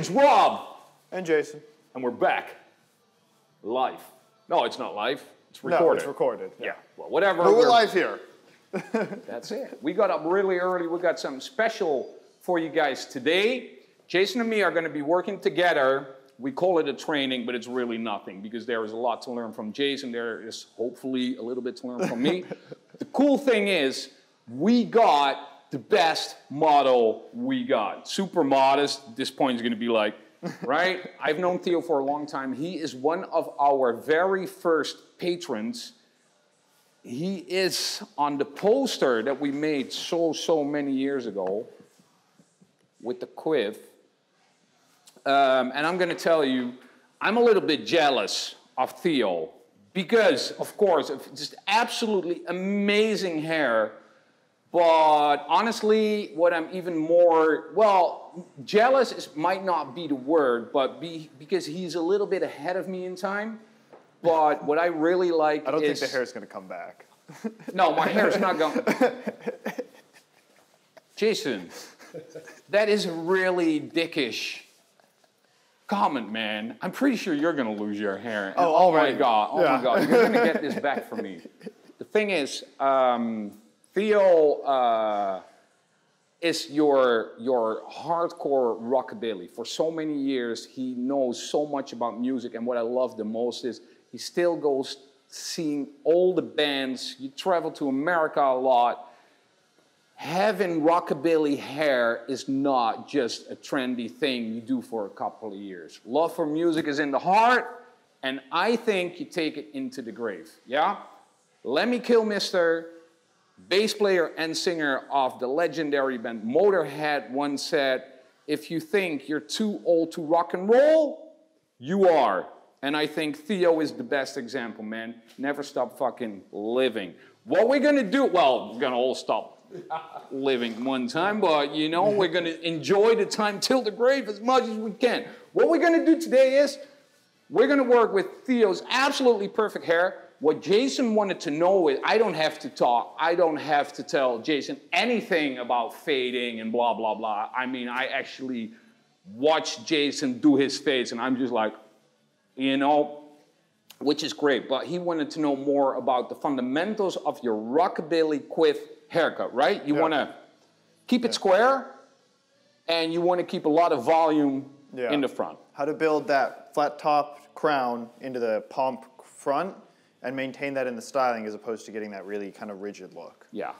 It's Rob. And Jason. And we're back. Live. No, it's not live. It's recorded. No, it's recorded. Yeah. Well, whatever. But we're live here. That's it. We got up really early. We got something special for you guys today. Jason and me are going to be working together. We call it a training, but it's really nothing because there is a lot to learn from Jason. There is hopefully a little bit to learn from me. The cool thing is we got the best model we got. Super modest. This point is going to be like, right? I've known Theo for a long time. He is one of our very first patrons. He is on the poster that we made so many years ago with the quiff. And I'm going to tell you, I'm a little bit jealous of Theo because, of course, of just absolutely amazing hair. But honestly, what I'm even more, well, jealous is, might not be the word, but because he's a little bit ahead of me in time. But what I really like is... I don't think the hair's going to come back. No, my hair's not going... Jason, that is really dickish. Comment, man. I'm pretty sure you're going to lose your hair. Oh, all right. Oh my God. You're going to get this back from me. The thing is, Theo is your hardcore rockabilly. For so many years, he knows so much about music. And what I love the most is he still goes seeing all the bands. You travel to America a lot. Having rockabilly hair is not just a trendy thing you do for a couple of years. Love for music is in the heart, and I think you take it into the grave, yeah? Let me kill Mr. Bass player and singer of the legendary band Motorhead once said, if you think you're too old to rock and roll, you are. And I think Theo is the best example, man. Never stop fucking living. What we're gonna do, well, we're gonna all stop living one time, but you know, we're going to enjoy the time till the grave as much as we can. What we're going to do today is we're going to work with Theo's absolutely perfect hair. What Jason wanted to know is I don't have to talk. I don't have to tell Jason anything about fading and blah, blah, blah. I mean, I actually watched Jason do his face and I'm just like, you know, which is great. But he wanted to know more about the fundamentals of your rockabilly quiff haircut, right? You want to keep it square, and you want to keep a lot of volume in the front. How to build that flat top crown into the pomp front and maintain that in the styling as opposed to getting that really kind of rigid look. Yeah.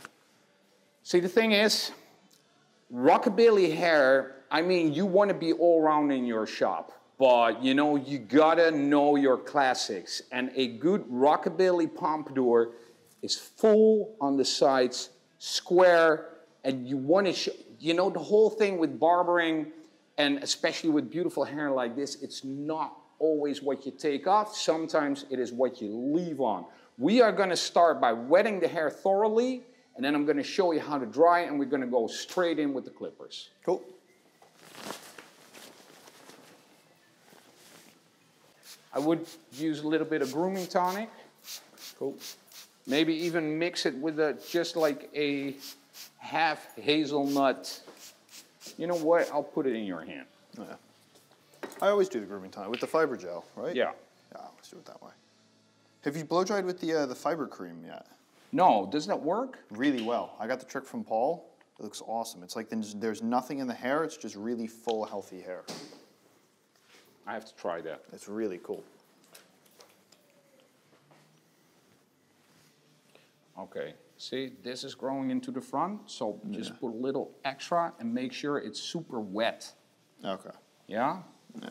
See, the thing is, rockabilly hair, I mean, you want to be all around in your shop, but, you know, you got to know your classics. And a good rockabilly pompadour is full on the sides, square, and you want to show, you know, the whole thing with barbering, and especially with beautiful hair like this, it's not always what you take off. Sometimes it is what you leave on. We are going to start by wetting the hair thoroughly, and then I'm going to show you how to dry, and we're going to go straight in with the clippers. Cool. I would use a little bit of grooming tonic. Cool. Maybe even mix it with a, just like a half hazelnut. You know what? I'll put it in your hand. Yeah. I always do the grooming tonic with the fiber gel, right? Yeah. Yeah, let's do it that way. Have you blow dried with the fiber cream yet? No. Doesn't that work? Really well. I got the trick from Paul. It looks awesome. It's like there's nothing in the hair. It's just really full, healthy hair. I have to try that. It's really cool. Okay, see, this is growing into the front, so just put a little extra and make sure it's super wet. Okay. Yeah? Yeah.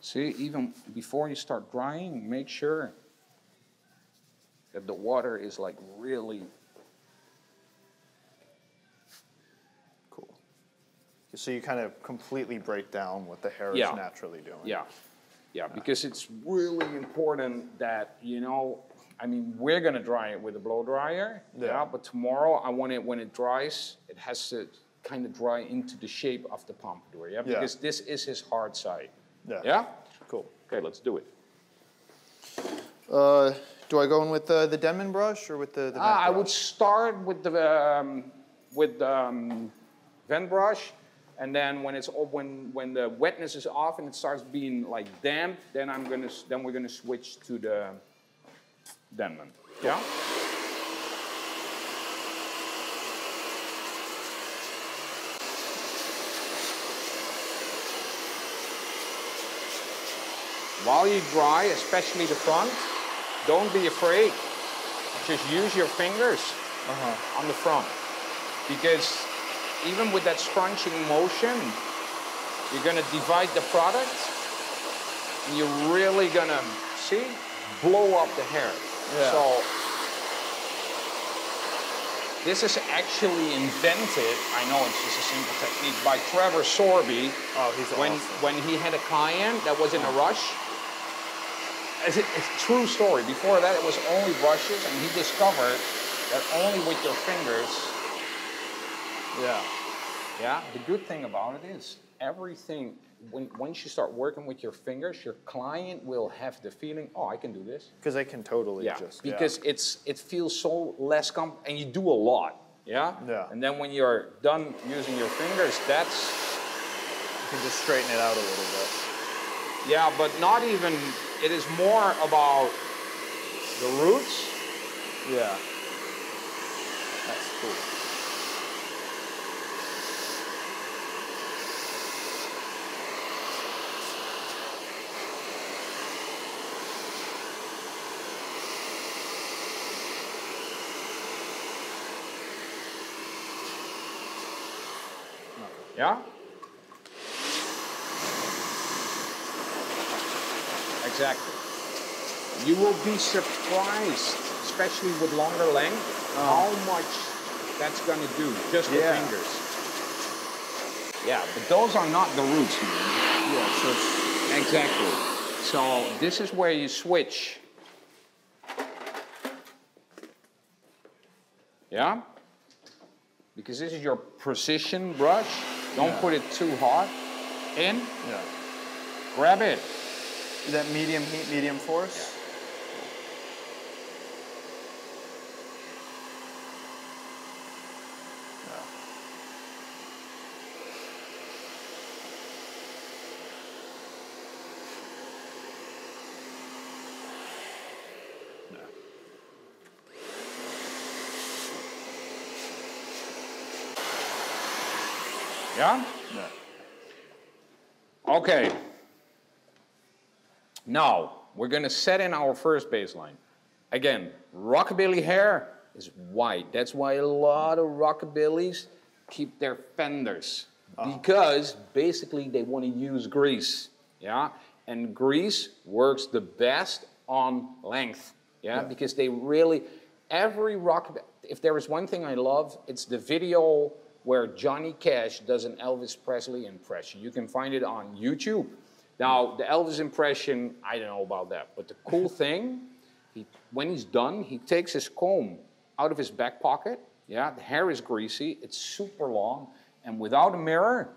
See, even before you start drying, make sure that the water is like really... So you kind of completely break down what the hair is naturally doing. Yeah, yeah, because it's really important that, you know, I mean, we're going to dry it with a blow dryer, but tomorrow I want it when it dries, it has to kind of dry into the shape of the pompadour, because this is his hard side. Yeah? Cool. Okay, let's do it. Do I go in with the Denman brush or with the vent brush? I would start with the vent brush, and then when it's when the wetness is off and it starts being like damp, then we're gonna switch to the Denman. Yeah. While you dry, especially the front, don't be afraid. Just use your fingers on the front. Because even with that scrunching motion, you're gonna divide the product, and you're really gonna, see, blow up the hair. Yeah. So, this is actually invented, I know it's just a simple technique, by Trevor Sorby. Oh, he's awesome. When he had a client that was in a rush. It's a true story. Before that, it was only brushes, and he discovered that only with your fingers. Yeah. Yeah. The good thing about it is everything. Once you start working with your fingers, your client will have the feeling, oh, I can do this. Because they can totally just. Because it feels so less and you do a lot. Yeah. Yeah. And then when you're done using your fingers, you can just straighten it out a little bit. Yeah, but not even. It is more about the roots. Yeah. That's cool. Yeah? Exactly. You will be surprised, especially with longer length, how much that's going to do, just with fingers. Yeah, but those are not the roots here. Yeah, so it's... Exactly. So this is where you switch. Yeah? Because this is your precision brush. Don't put it too hard. In. Yeah. Grab it. That medium heat, medium force? Yeah. No. No. Yeah? No. Okay. Now, we're going to set in our first baseline. Again, rockabilly hair is white. That's why a lot of rockabillys keep their fenders. Oh. Because, basically, they want to use grease. Yeah? And grease works the best on length. Yeah? Because they really... Every rockabilly... If there is one thing I love, it's the video where Johnny Cash does an Elvis Presley impression. You can find it on YouTube. Now, the Elvis impression, I don't know about that. But the cool thing, when he's done, he takes his comb out of his back pocket. Yeah, the hair is greasy. It's super long. And without a mirror,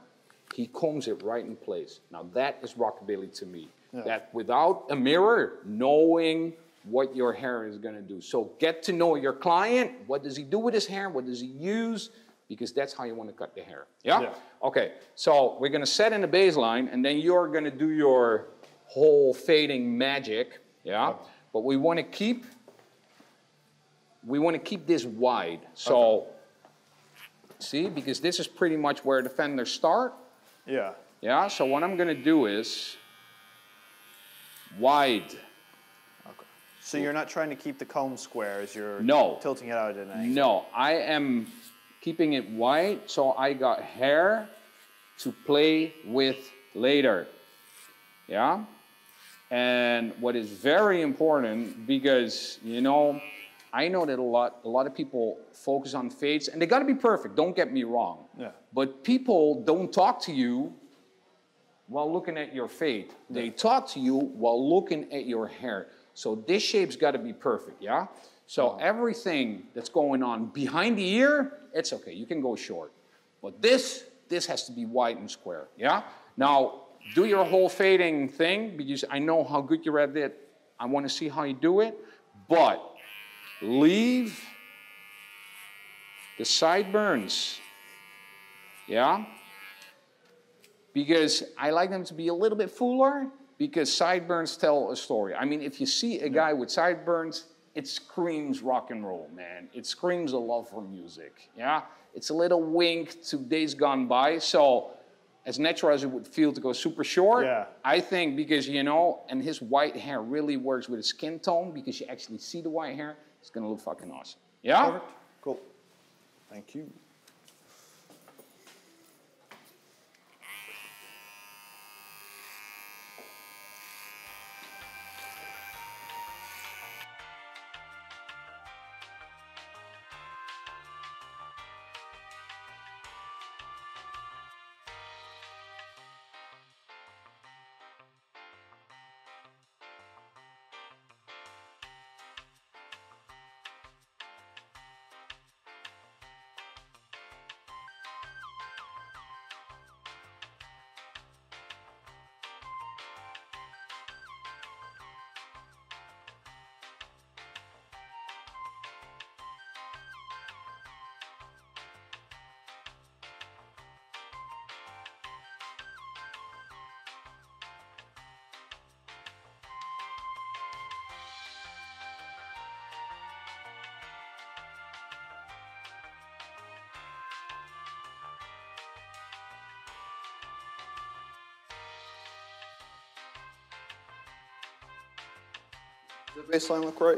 he combs it right in place. Now, that is rockabilly to me. Yeah. That without a mirror, knowing what your hair is going to do. So get to know your client. What does he do with his hair? What does he use? Because that's how you want to cut the hair. Yeah? Yeah. Okay, so we're going to set in the baseline, and then you're going to do your whole fading magic. Yeah? Okay. But we want to keep this wide. So, see, because this is pretty much where the fenders start. Yeah. Yeah, so what I'm going to do is wide. So you're not trying to keep the comb square as you're tilting it out at an angle? No, I am... keeping it white, so I got hair to play with later. Yeah? And what is very important, because, you know, I know that a lot of people focus on fades, and they gotta be perfect, don't get me wrong. Yeah. But people don't talk to you while looking at your fade. Yeah. They talk to you while looking at your hair. So this shape's gotta be perfect, yeah? So everything that's going on behind the ear, it's okay, you can go short. But this has to be wide and square, yeah? Now, do your whole fading thing, because I know how good you're at it. I want to see how you do it. But leave the sideburns, yeah? Because I like them to be a little bit fuller, because sideburns tell a story. I mean, if you see a guy with sideburns, it screams rock and roll, man. It screams a love for music, yeah? It's a little wink to days gone by, so as natural as it would feel to go super short, yeah. I think because, you know, and his white hair really works with his skin tone because you actually see the white hair. It's gonna look fucking awesome. Yeah? Perfect. Cool. Thank you. Does the baseline look right?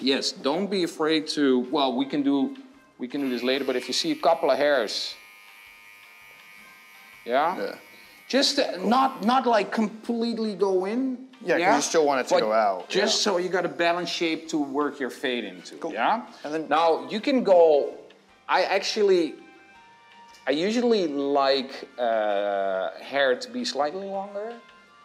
Yes, don't be afraid to, well, we can do this later, but if you see a couple of hairs, yeah? Yeah. Just not like completely go in. Yeah, because you still want it to go out. Just so you got a balanced shape to work your fade into, cool. Yeah? And then now, you can go, I usually like hair to be slightly longer,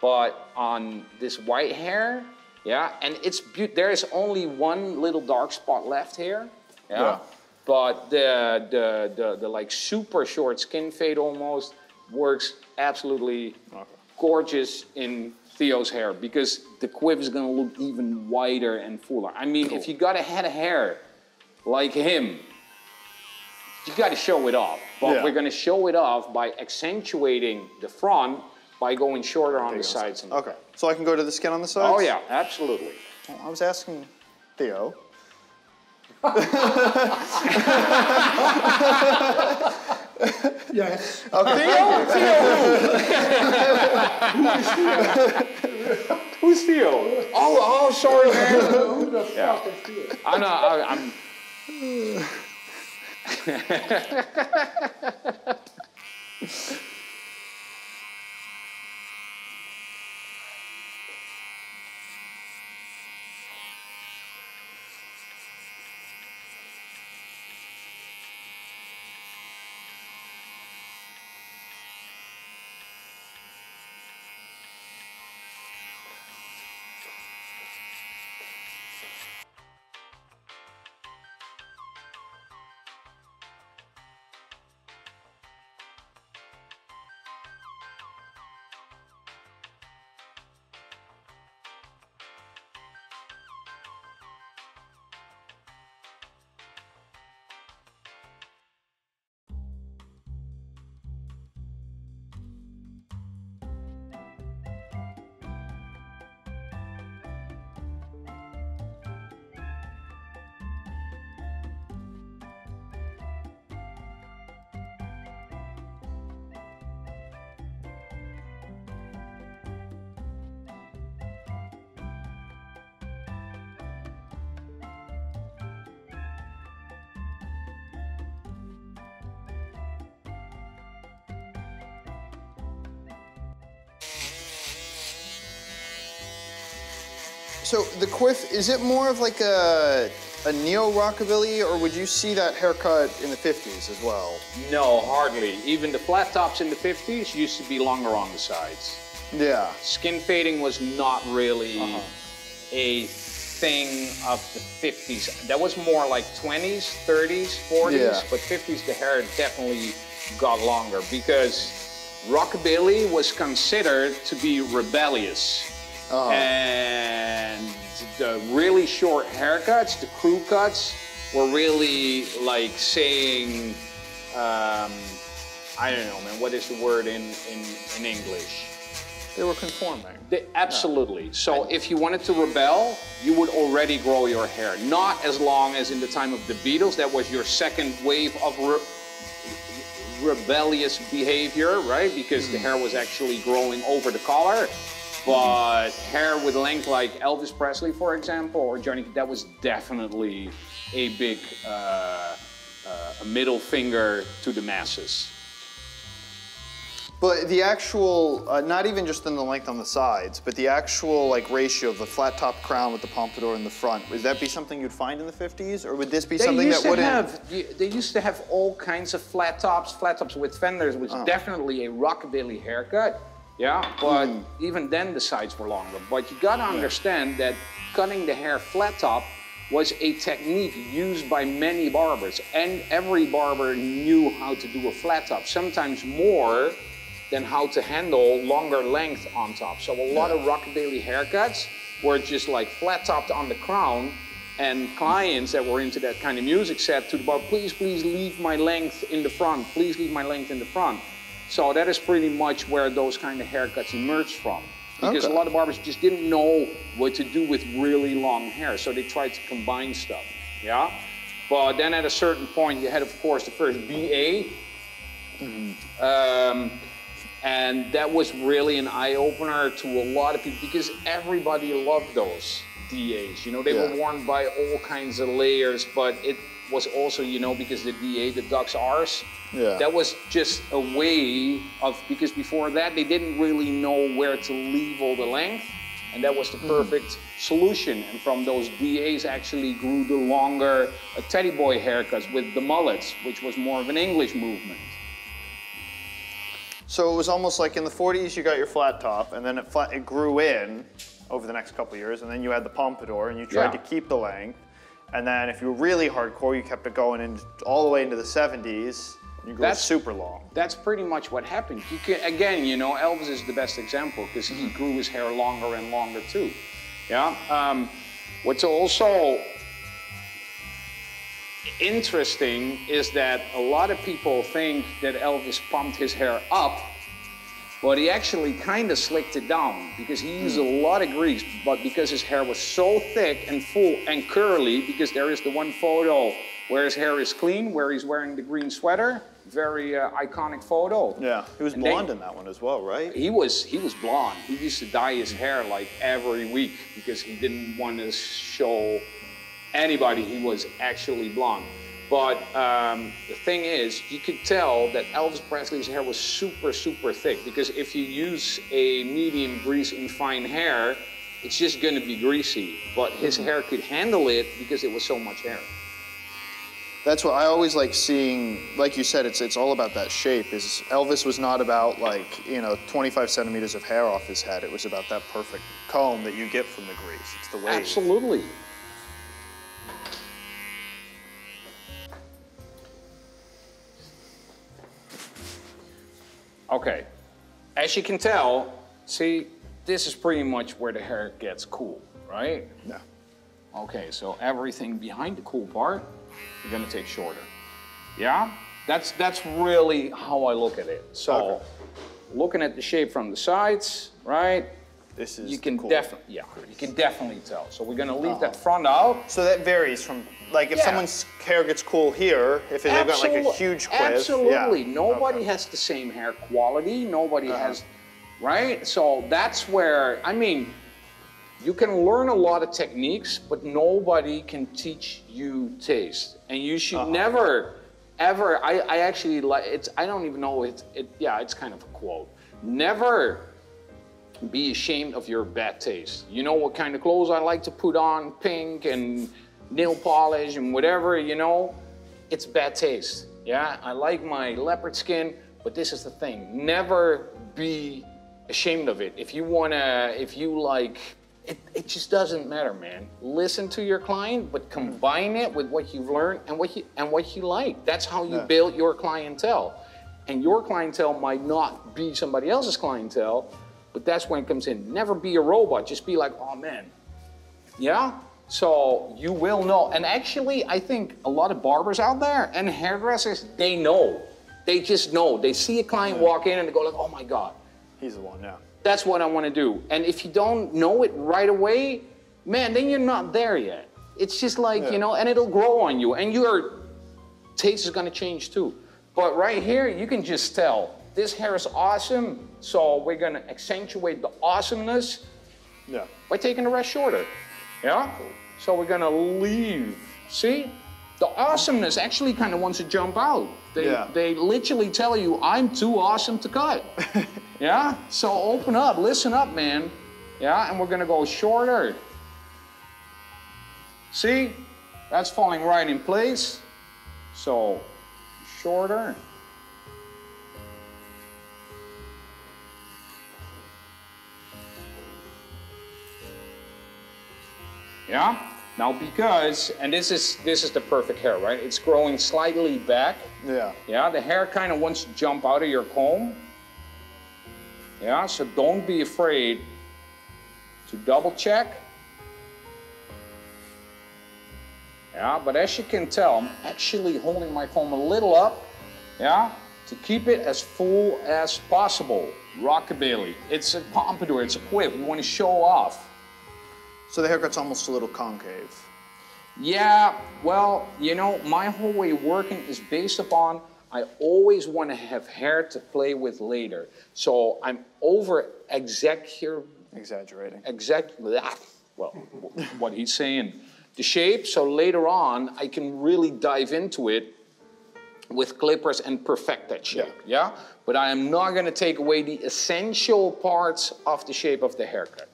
but on this white hair, yeah, and it's there is only one little dark spot left here. Yeah, but the like super short skin fade almost works absolutely gorgeous in Theo's hair because the quiff is gonna look even wider and fuller. I mean, cool. If you got a head of hair like him, you gotta show it off. But we're gonna show it off by accentuating the front by going shorter on the sides. And okay, so I can go to the skin on the sides? Oh yeah, absolutely. Well, I was asking Theo. Yes. Theo? Who? Who's Theo? Oh, sorry, man. Who the fuck is Theo? I know, I'm... So the quiff, is it more of like a neo-rockabilly, or would you see that haircut in the 50s as well? No, hardly. Even the flat tops in the 50s used to be longer on the sides. Yeah. Skin fading was not really a thing of the 50s. That was more like 20s, 30s, 40s, but 50s the hair definitely got longer because rockabilly was considered to be rebellious. Uh-huh. And the really short haircuts, the crew cuts, were really like saying, I don't know, man, what is the word in English? They were conforming. Absolutely. Yeah. So if you wanted to rebel, you would already grow your hair. Not as long as in the time of the Beatles. That was your second wave of rebellious behavior, right? Because the hair was actually growing over the collar. But hair with length like Elvis Presley, for example, or Johnny, that was definitely a big middle finger to the masses. But the actual, not even just in the length on the sides, but the actual like ratio of the flat top crown with the pompadour in the front, would that be something you'd find in the 50s? Or would this be something that wouldn't? They used to have all kinds of flat tops with fenders, which was definitely a rockabilly haircut. Yeah, but even then the sides were longer. But you gotta understand that cutting the hair flat top was a technique used by many barbers. And every barber knew how to do a flat top, sometimes more than how to handle longer length on top. So a lot of rockabilly haircuts were just like flat topped on the crown, and clients that were into that kind of music said to the barber, please, please leave my length in the front. Please leave my length in the front. So that is pretty much where those kind of haircuts emerged from. Because a lot of barbers just didn't know what to do with really long hair. So they tried to combine stuff, yeah? But then at a certain point, you had, of course, the first BA. And that was really an eye-opener to a lot of people because everybody loved those DAs. You know, they were worn by all kinds of layers, but it was also, you know, because the DA, the Ducks R's, that was just a way of, because before that, they didn't really know where to leave all the length, and that was the perfect solution. And from those DAs actually grew the longer teddy boy haircuts with the mullets, which was more of an English movement. So it was almost like in the 40s, you got your flat top, and then it grew in over the next couple of years, and then you had the pompadour, and you tried to keep the length. And then if you were really hardcore, you kept it going in, all the way into the 70s, and you grew it super long. That's pretty much what happened. You can, again, you know, Elvis is the best example, because he grew his hair longer and longer, too. Yeah? What's also interesting is that a lot of people think that Elvis pumped his hair up, but he actually kind of slicked it down because he used a lot of grease, but because his hair was so thick and full and curly, because there is the one photo where his hair is clean, where he's wearing the green sweater, very iconic photo. Yeah, he was blonde in that one as well, right? He was blonde. He used to dye his hair like every week because he didn't want to show anybody he was actually blonde. But the thing is, you could tell that Elvis Presley's hair was super, super thick, because if you use a medium grease in fine hair, it's just gonna be greasy. But his hair could handle it because it was so much hair. That's what I always like seeing, like you said, it's all about that shape. Is Elvis was not about like, you know, 25 centimeters of hair off his head. It was about that perfect comb that you get from the grease. It's the wave. Absolutely. Okay, as you can tell, see, this is pretty much where the hair gets cool, right? Yeah. Okay, so everything behind the cool part, you're gonna take shorter. Yeah? That's really how I look at it. So, looking at the shape from the sides, right? This is you can definitely tell. So we're gonna leave that front out. So that varies from, like if someone's hair gets cool here, if they've got like a huge quiff. Absolutely, nobody has the same hair quality, nobody has, right? So that's where, I mean, you can learn a lot of techniques, but nobody can teach you taste. And you should never, ever, I actually like, I don't even know, it's kind of a quote. Never be ashamed of your bad taste. You know what kind of clothes I like to put on, pink and nail polish and whatever, you know, it's bad taste. Yeah, I like my leopard skin, but this is the thing, never be ashamed of it. If you wanna, if you like, it just doesn't matter, man. Listen to your client, but combine it with what you've learned and what you like. That's how you build your clientele. And your clientele might not be somebody else's clientele, But that's when it comes in. Never be a robot. Just be like, oh man, yeah? So you will know. And actually, I think a lot of barbers out there and hairdressers, they know. They just know. They see a client walk in and they go like, oh my God. He's the one, yeah. That's what I want to do. And if you don't know it right away, man, then you're not there yet. It's just like, you know, and it'll grow on you. And your taste is going to change too. But right here, you can just tell, this hair is awesome. So we're going to accentuate the awesomeness by taking the rest shorter. Yeah? So we're gonna leave. See? The awesomeness actually kind of wants to jump out. They literally tell you, I'm too awesome to cut. Yeah? So open up, listen up, man. Yeah? And we're gonna go shorter. See? That's falling right in place. So, shorter. Yeah? Now because, and this is the perfect hair, right? It's growing slightly back. Yeah. Yeah, the hair kind of wants to jump out of your comb. Yeah, so don't be afraid to double check. Yeah, but as you can tell, I'm actually holding my comb a little up, yeah, to keep it as full as possible. Rockabilly. It's a pompadour, it's a quip, we want to show off. So the haircut's almost a little concave. Yeah, well, you know, my whole way of working is based upon I always want to have hair to play with later. So I'm over-exaggerating. Exactly. Well, what he's saying. The shape, so later on, I can really dive into it with clippers and perfect that shape, yeah? But I am not going to take away the essential parts of the shape of the haircut.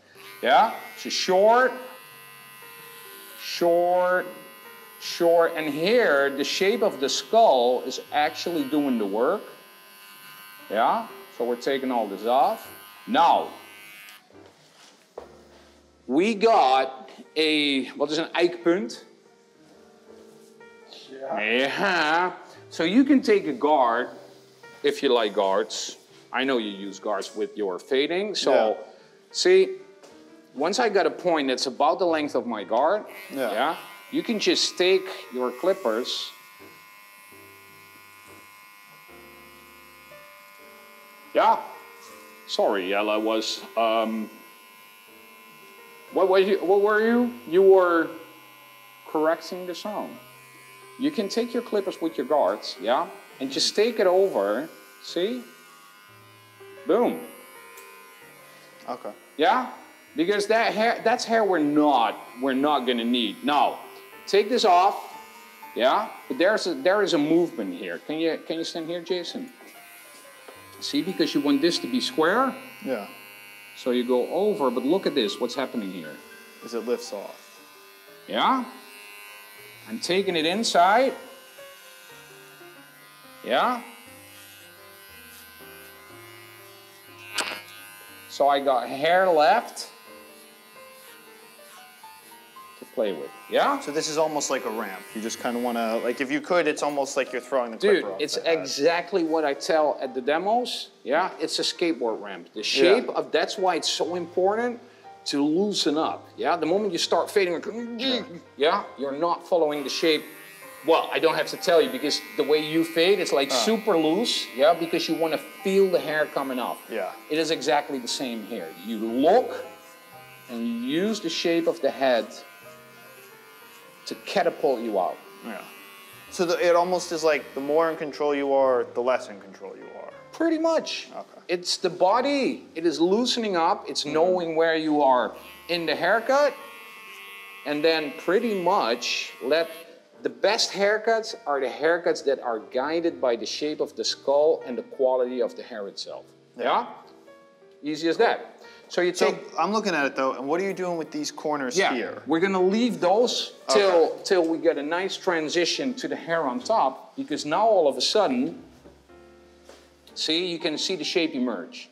Yeah, so short, short, short. And here, the shape of the skull is actually doing the work. Yeah, so we're taking all this off. Now, we got a, what is an eikpunt? Yeah. Yeah. So you can take a guard, if you like guards. I know you use guards with your fading, so see, once I got a point that's about the length of my guard, yeah, you can just take your clippers sorry, Ella was what were you? You were correcting the sound. You can take your clippers with your guards, yeah, and just take it over, see? Boom. Okay. Yeah? Because that hair, that's hair we're not gonna need. Now, take this off, yeah? But there is a movement here. Can you stand here, Jason? See, because you want this to be square. Yeah. So you go over, but look at this, what's happening here? Is it lifts off. Yeah? I'm taking it inside. Yeah? So I got hair left. Play with, yeah? So this is almost like a ramp. You just kind of want to, like if you could, it's almost like you're throwing the clipper off. Dude, it's exactly what I tell at the demos, yeah? It's a skateboard ramp. The shape of, that's why it's so important to loosen up, yeah? The moment you start fading, yeah, you're not following the shape. Well, I don't have to tell you because the way you fade, it's like super loose, yeah? Because you want to feel the hair coming off. Yeah. It is exactly the same here. You look and you use the shape of the head to catapult you out. Yeah. So it almost is like the more in control you are, the less in control you are. Pretty much. Okay. It's the body. It is loosening up. It's knowing where you are in the haircut. And then pretty much let the best haircuts are the haircuts that are guided by the shape of the skull and the quality of the hair itself. Yeah? Easy as that. So you take. So I'm looking at it though, and what are you doing with these corners here? We're gonna leave those till we get a nice transition to the hair on top, because now all of a sudden, see, you can see the shape emerge.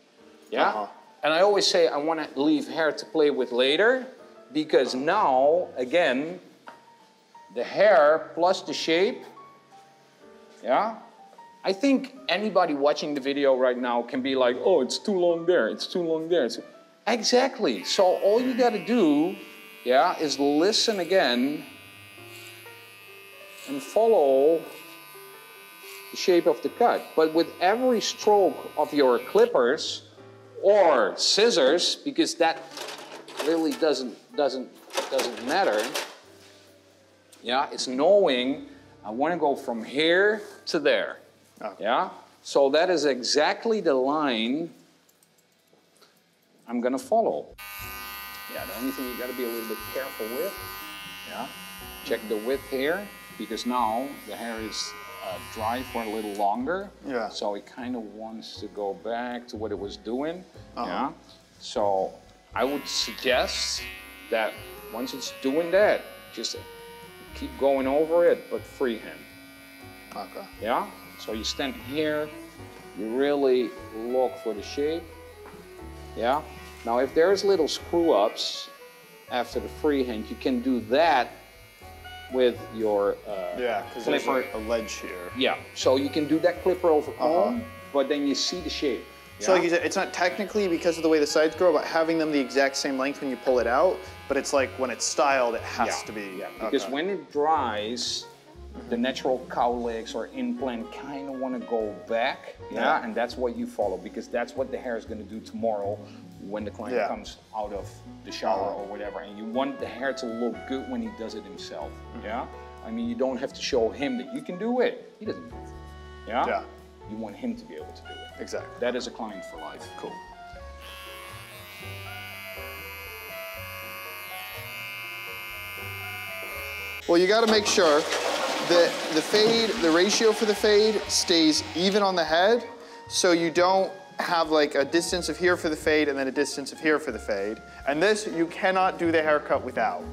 Yeah. And I always say I want to leave hair to play with later, because now again, the hair plus the shape, yeah, I think anybody watching the video right now can be like, oh, it's too long there, it's too long there. It's... Exactly. So all you gotta do, yeah, is listen again and follow the shape of the cut. But with every stroke of your clippers or scissors, because that really doesn't matter, yeah, it's knowing I want to go from here to there. Okay. Yeah, so that is exactly the line I'm gonna follow. Yeah, the only thing you gotta be a little bit careful with, yeah, check the width here, because now the hair is dry for a little longer. Yeah. So it kind of wants to go back to what it was doing. Uh-huh. Yeah. So I would suggest that once it's doing that, just keep going over it, but freehand. Okay. Yeah? So you stand here, you really look for the shape. Yeah? Now, if there's little screw-ups after the freehand, you can do that with your yeah, because there's like a ledge here. Yeah, so you can do that clipper over comb, but then you see the shape. Yeah? So like you said, it's not technically because of the way the sides grow, but having them the exact same length when you pull it out, but it's like when it's styled, it has to be. Yeah, because when it dries, the natural cowlicks or implant kind of want to go back, yeah, and that's what you follow, because that's what the hair is going to do tomorrow when the client comes out of the shower or whatever, and you want the hair to look good when he does it himself, yeah? I mean, you don't have to show him that you can do it. He doesn't do it, yeah? Yeah. You want him to be able to do it. Exactly. That is a client for life. Cool. Well, you got to make sure the fade, the ratio for the fade stays even on the head, so you don't have like a distance of here for the fade and then a distance of here for the fade. And this, you cannot do the haircut without.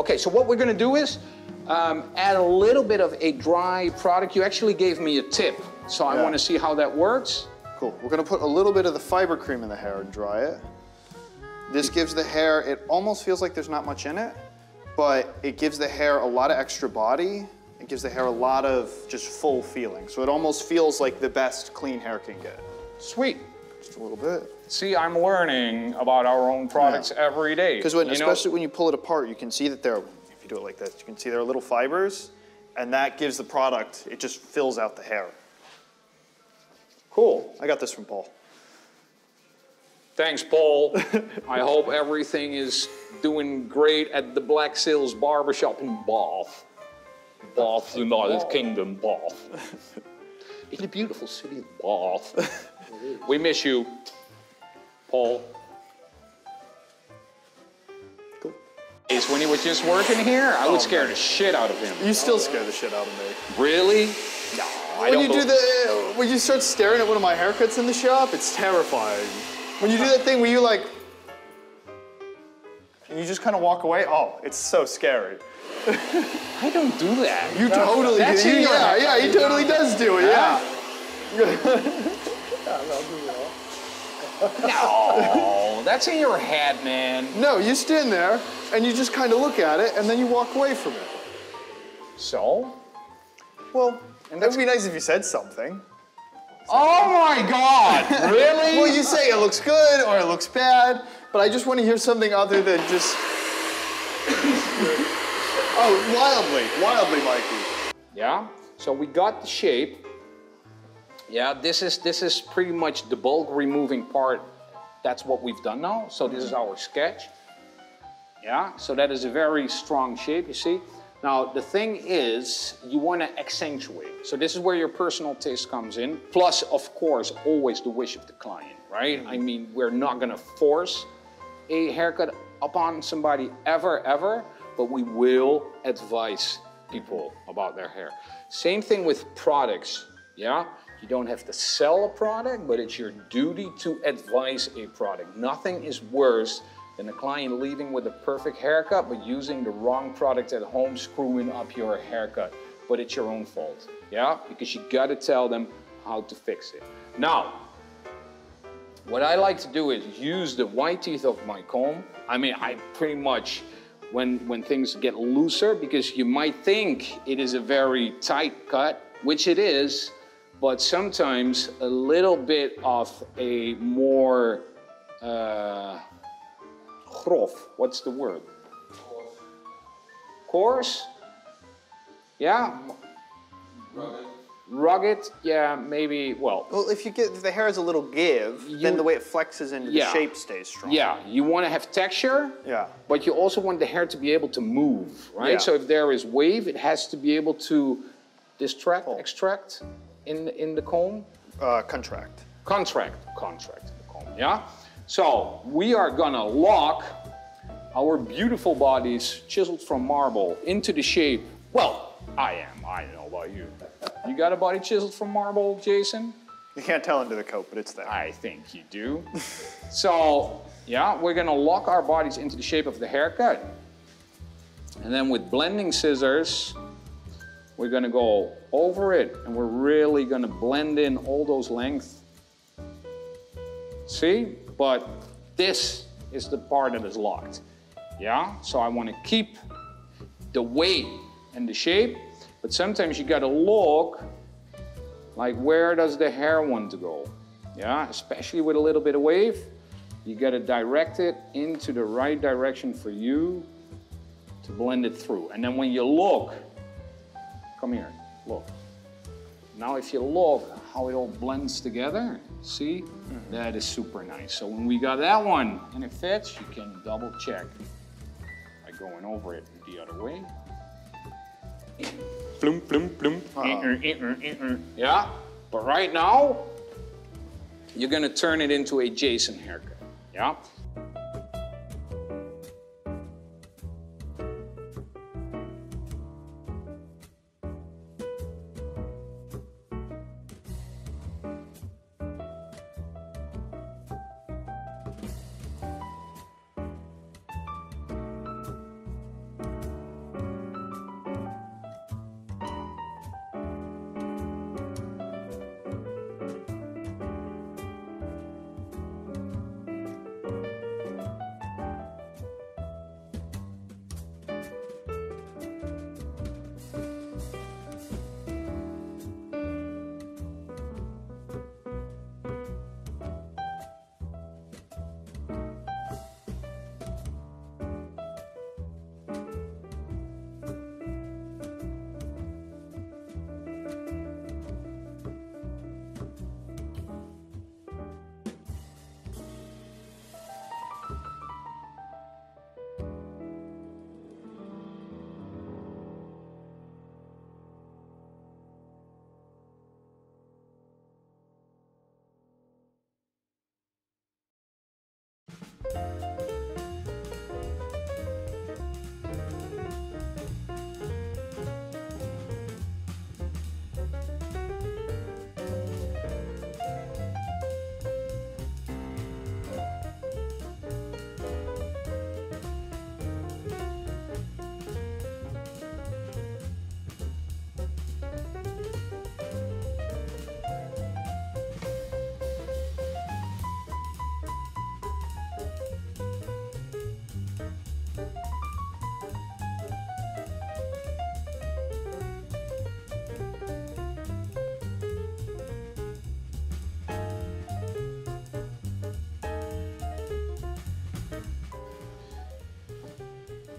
Okay, so what we're gonna do is add a little bit of a dry product. You actually gave me a tip, so I wanna see how that works. Cool, we're gonna put a little bit of the fiber cream in the hair and dry it. This gives the hair, it almost feels like there's not much in it, but it gives the hair a lot of extra body. It gives the hair a lot of just full feeling. So it almost feels like the best clean hair can get. Sweet. Just a little bit. See, I'm learning about our own products every day. Because especially when you pull it apart, you can see that there, if you do it like this, you can see there are little fibers, and that gives the product, it just fills out the hair. Cool. I got this from Paul. Thanks, Paul. I hope everything is doing great at the Black Sails Barbershop in Bath. Bath, United Kingdom, Bath. In the beautiful city of Bath. We miss you, Paul. Cool. When he was just working here, I would scare the shit out of him. You still scare the shit out of me. Really? No, I don't. When you start staring at one of my haircuts in the shop, it's terrifying. When you do that thing where you like, and you just kind of walk away, oh, it's so scary. I don't do that. You totally do. Yeah, he totally does do it, yeah. No, that's in your head, man. No, you stand there and you just kind of look at it and then you walk away from it. So? Well, and that would be nice if you said something. Oh my God, really? Well, you say it looks good or it looks bad, but I just want to hear something other than just... Oh, wildly, Mikey. Yeah, so we got the shape. Yeah, this is pretty much the bulk removing part. That's what we've done now. So this is our sketch. Yeah, so that is a very strong shape, you see. Now, the thing is, you want to accentuate. So this is where your personal taste comes in. Plus, of course, always the wish of the client, right? I mean, we're not going to force a haircut upon somebody ever, ever, but we will advise people about their hair. Same thing with products, yeah? You don't have to sell a product, but it's your duty to advise a product. Nothing is worse than a client leaving with a perfect haircut, but using the wrong product at home, screwing up your haircut. But it's your own fault, yeah? Because you gotta tell them how to fix it. Now, what I like to do is use the wide teeth of my comb. I mean, I pretty much, when things get looser, because you might think it is a very tight cut, which it is, but sometimes a little bit of a more, grof, what's the word? Coarse. Coarse? Yeah. Rugged. Rugged, yeah, maybe, well. Well, if you get, if the hair is a little give, then the way it flexes into the shape stays strong. Yeah, you want to have texture, but you also want the hair to be able to move, right? Yeah. So if there is wave, it has to be able to distract, extract in the comb. Contract. Contract in the comb, yeah? So we are gonna lock our beautiful bodies chiseled from marble into the shape. Well, I don't know about you. You got a body chiseled from marble, Jason? You can't tell under the coat, but it's there. I think you do. So, yeah, we're gonna lock our bodies into the shape of the haircut. And then with blending scissors, we're gonna go over it and we're really gonna blend in all those lengths. See? But this is the part that is locked, yeah? So I want to keep the weight and the shape, but sometimes you got to look like where does the hair want to go, yeah? Especially with a little bit of wave, you got to direct it into the right direction for you to blend it through. And then when you look, come here, look. Now if you look how it all blends together, see? That is super nice. So when we got that one and it fits, you can double check by going over it the other way. Plum, plum, plum. Yeah, but right now, you're gonna turn it into a Jason haircut, yeah?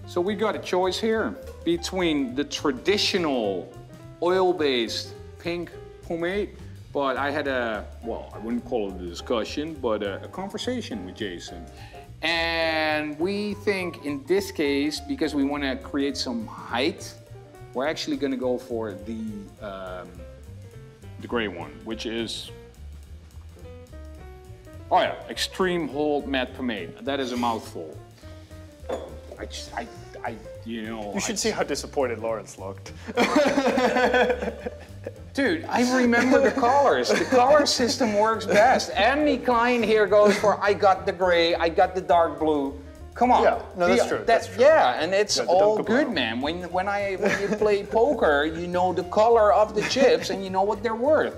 So we got a choice here between the traditional oil-based pink pomade But I had a, well, I wouldn't call it a discussion, but a conversation with Jason. And we think in this case, because we want to create some height, we're actually going to go for the gray one, which is, oh yeah, Extreme Hold Matte Pomade. That is a mouthful. You should see how disappointed Lawrence looked. Dude, I remember the colors. The color system works best. Andy Klein here goes for, I got the gray, I got the dark blue. Come on. Yeah, no, that's true. That's true. Yeah, and it's all good, man. When you play poker, you know the color of the chips and you know what they're worth.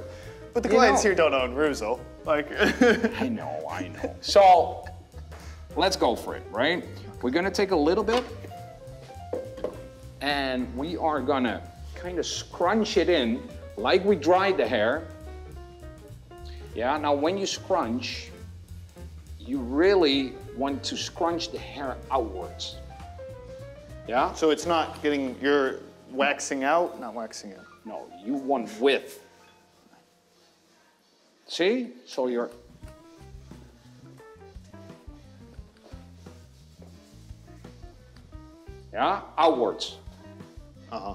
But the clients here don't own Reuzel. Like. I know. So, let's go for it, right? We're gonna take a little bit, and we are gonna kind of scrunch it in like we dried the hair. Yeah, now when you scrunch, you really want to scrunch the hair outwards. Yeah? So it's not getting, you're waxing out, not waxing in. No, you want width. See? So you're. Yeah, outwards. Uh-huh.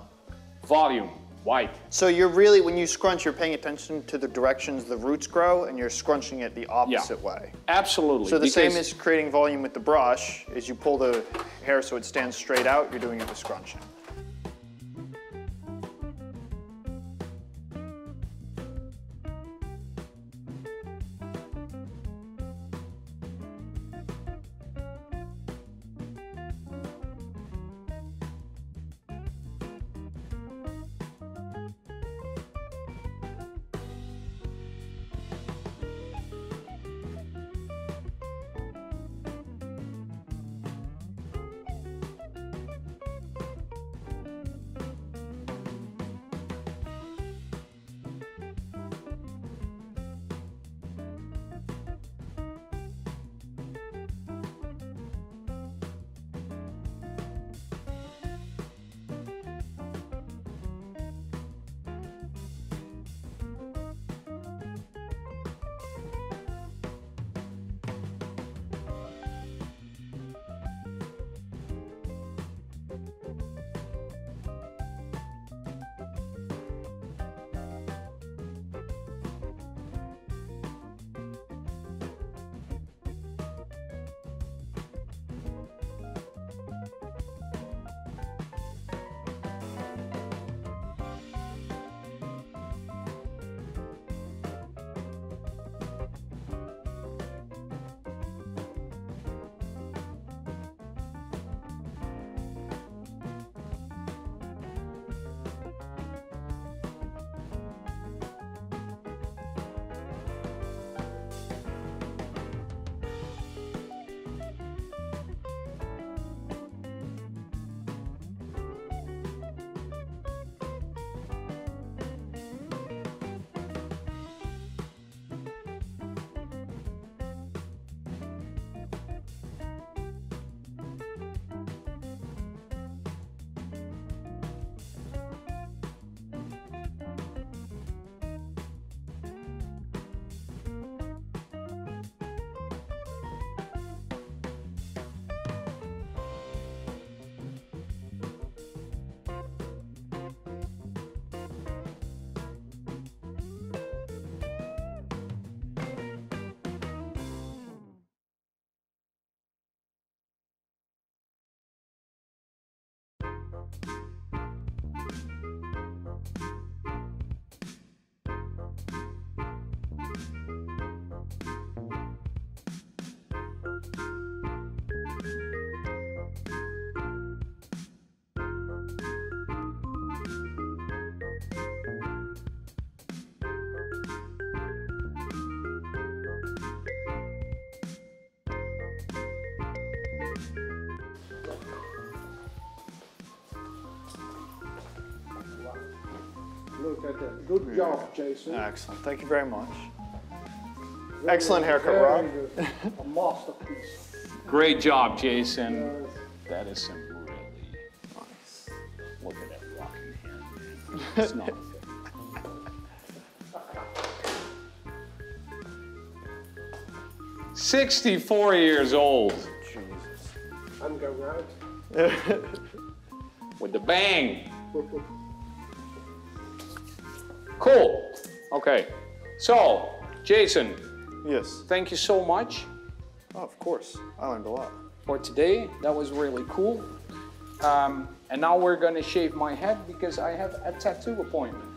Volume, white. So you're really, when you scrunch, you're paying attention to the directions the roots grow, and you're scrunching it the opposite way. Absolutely. So the same as creating volume with the brush, is you pull the hair so it stands straight out, you're doing it with scrunching. Look at that. Good job, Jason. Excellent. Thank you very much. Excellent haircut, Rob. A masterpiece. Great job, Jason. Yes. That is some really nice. Look at that rocking hair. It's not. 64 years old. Jesus. I'm going right. With the bang. Cool. Okay. So, Jason. Yes. Thank you so much. Oh, of course. I learned a lot. For today, that was really cool. And now we're gonna shave my head because I have a tattoo appointment.